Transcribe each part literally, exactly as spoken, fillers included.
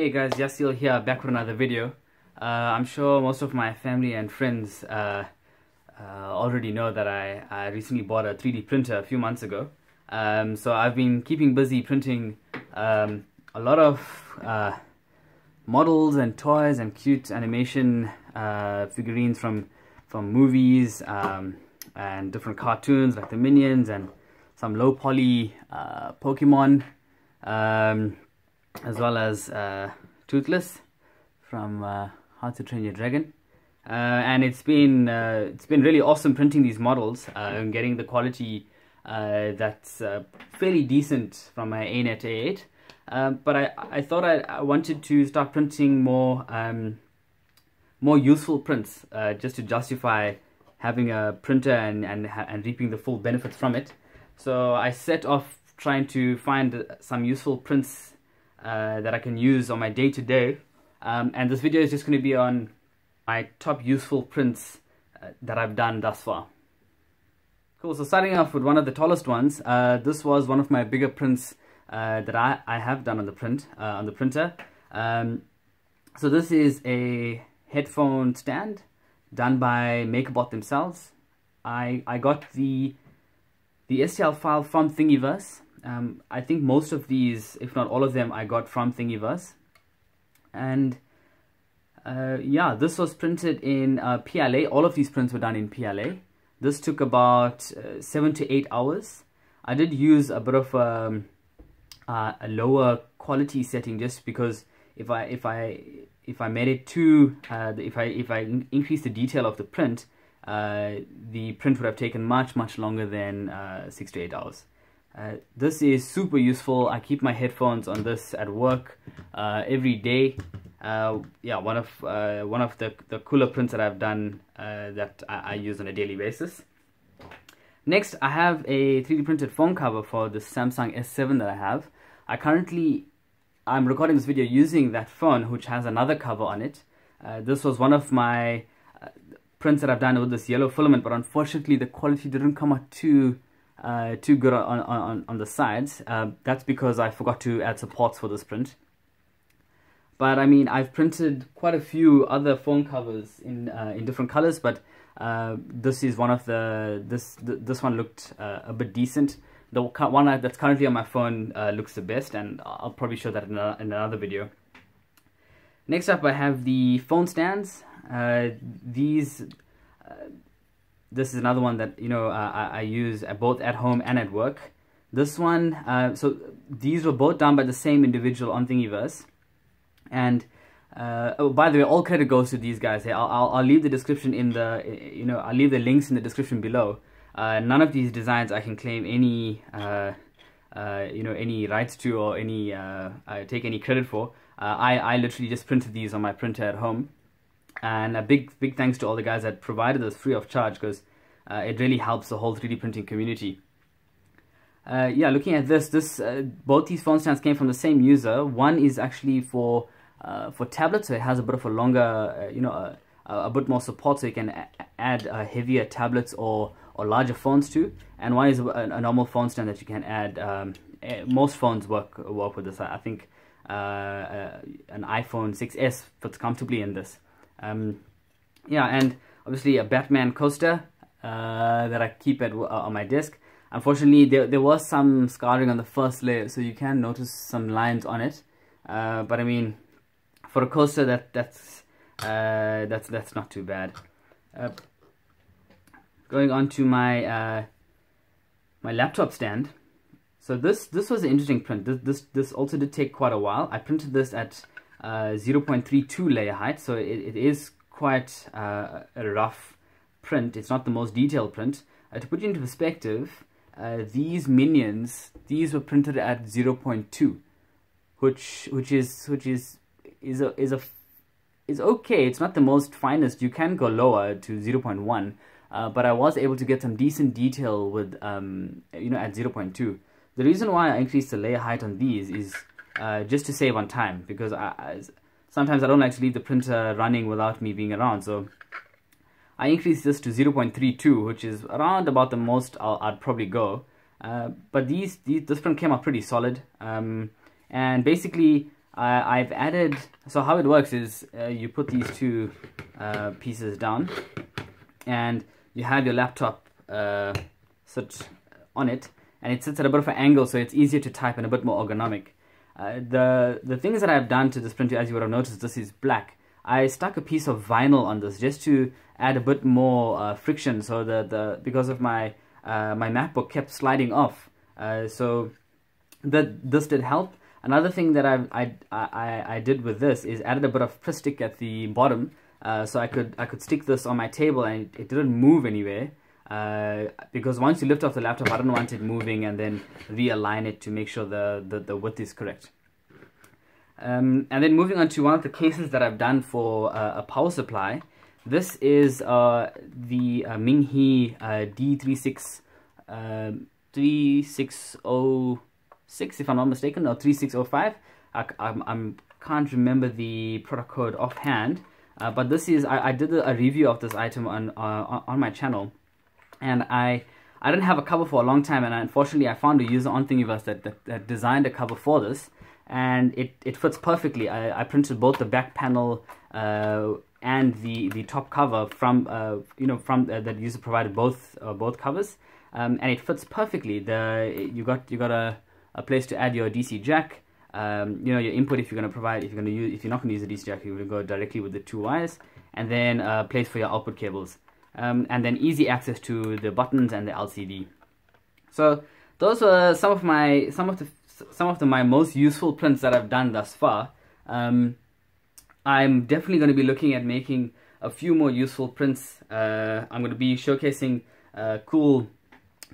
Hey guys, Yasthil here, back with another video. Uh, I'm sure most of my family and friends uh, uh, already know that I, I recently bought a three D printer a few months ago. Um, so I've been keeping busy printing um, a lot of uh, models and toys and cute animation uh, figurines from, from movies um, and different cartoons like the Minions and some low poly uh, Pokemon. Um, as well as uh, Toothless from uh, How to Train Your Dragon, uh, and it's been uh, it's been really awesome printing these models uh, and getting the quality uh, that's uh, fairly decent from my Anet A eight. Uh, but I I thought I, I wanted to start printing more um, more useful prints uh, just to justify having a printer and and and reaping the full benefits from it. So I set off trying to find some useful prints Uh, that I can use on my day-to-day, um, and this video is just going to be on my top useful prints uh, that I've done thus far. Cool, so starting off with one of the tallest ones, uh, this was one of my bigger prints uh, that I, I have done on the print uh, on the printer. Um, so this is a headphone stand done by MakerBot themselves. I, I got the, the S T L file from Thingiverse. Um, I think most of these, if not all of them, I got from Thingiverse. And uh, yeah, this was printed in uh, P L A. All of these prints were done in P L A. This took about uh, seven to eight hours. I did use a bit of um, uh, a lower quality setting just because if I if I if I made it too uh, if I if I increase the detail of the print, uh, the print would have taken much much longer than uh, six to eight hours. Uh, this is super useful. I keep my headphones on this at work uh, every day. Uh, yeah, one of uh, one of the, the cooler prints that I've done uh, that I, I use on a daily basis. Next, I have a three D printed phone cover for the Samsung S seven that I have. I currently, I'm recording this video using that phone, which has another cover on it. Uh, this was one of my uh, prints that I've done with this yellow filament, but unfortunately the quality didn't come out too Uh, too good on, on, on the sides. Uh, that's because I forgot to add supports for this print. But I mean, I've printed quite a few other phone covers in uh, in different colors, but uh, this is one of the this th this one looked uh, a bit decent. The one that's currently on my phone uh, looks the best, and I'll probably show that in, a, in another video. Next up, I have the phone stands. Uh, these. Uh, This is another one that, you know, uh, I, I use both at home and at work. This one, uh, so these were both done by the same individual on Thingiverse. And, uh, oh, by the way, all credit goes to these guys. Hey, I'll, I'll, I'll leave the description in the, you know, I'll leave the links in the description below. Uh, none of these designs I can claim any, uh, uh, you know, any rights to or any, uh, I take any credit for. Uh, I, I literally just printed these on my printer at home. And a big, big thanks to all the guys that provided this free of charge, because uh, it really helps the whole three D printing community. Uh, yeah, looking at this, this uh, both these phone stands came from the same user. One is actually for uh, for tablets, so it has a bit of a longer, uh, you know, uh, a bit more support, so you can add uh, heavier tablets or or larger phones to. And one is a, a normal phone stand that you can add. Um, most phones work work with this. I think uh, uh, an iPhone six S fits comfortably in this. Um, yeah, and obviously a Batman coaster uh, that I keep at, uh, on my desk. Unfortunately, there, there was some scarring on the first layer, so you can notice some lines on it. Uh, but I mean, for a coaster, that that's uh, that's that's not too bad. Uh, going on to my uh, my laptop stand. So this this was an interesting print. This this this also did take quite a while. I printed this at Uh, zero point three two layer height, so it, it is quite uh, a rough print. It's not the most detailed print. Uh, to put it into perspective, uh, these minions, these were printed at zero point two, which which is which is is a, is a is okay. It's not the most finest. You can go lower to zero point one, uh, but I was able to get some decent detail with um, you know, at zero point two. The reason why I increased the layer height on these is Uh, just to save on time, because I, I, sometimes I don't like to leave the printer running without me being around, so I increased this to zero point three two, which is around about the most I'll, I'd probably go. Uh, but these, these this print came out pretty solid, um, and basically uh, I've added, so how it works is uh, you put these two uh, pieces down and you have your laptop uh, sit on it, and it sits at a bit of an angle, so it's easier to type and a bit more ergonomic. Uh, the, the things that I've done to this printer, as you would have noticed, this is black. I stuck a piece of vinyl on this just to add a bit more uh, friction, so the, the because of my uh, my MacBook kept sliding off. Uh, so that this did help. Another thing that I I I I did with this is added a bit of plastic at the bottom, uh, so I could I could stick this on my table and it didn't move anywhere. Uh, because once you lift off the laptop, I don't want it moving, and then realign it to make sure the the, the width is correct. Um, and then moving on to one of the cases that I've done for uh, a power supply. This is uh, the uh, Minghe uh, D three six, uh, three six zero six, if I'm not mistaken, or three six zero five. I I'm, I'm can't remember the product code offhand, uh, but this is I, I did a review of this item on uh, on my channel, and I I didn't have a cover for a long time, and I, unfortunately I found a user on Thingiverse that, that, that designed a cover for this. And it, it fits perfectly. I, I printed both the back panel uh, and the the top cover from uh, you know from uh, that user provided both uh, both covers, um, and it fits perfectly. The you got you got a, a place to add your D C jack. Um, you know your input if you're gonna provide if you're gonna use if you're not gonna use the D C jack, you're gonna go directly with the two wires, and then a place for your output cables, um, and then easy access to the buttons and the L C D. So those were some of my some of the. some of the, my most useful prints that I've done thus far. Um, I'm definitely going to be looking at making a few more useful prints. Uh, I'm going to be showcasing a cool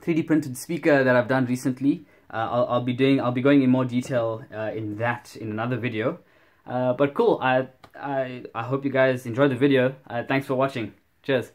three D printed speaker that I've done recently. Uh, I'll, I'll be doing, I'll be going in more detail uh, in that in another video. Uh, but cool, I, I, I hope you guys enjoyed the video. Uh, thanks for watching. Cheers.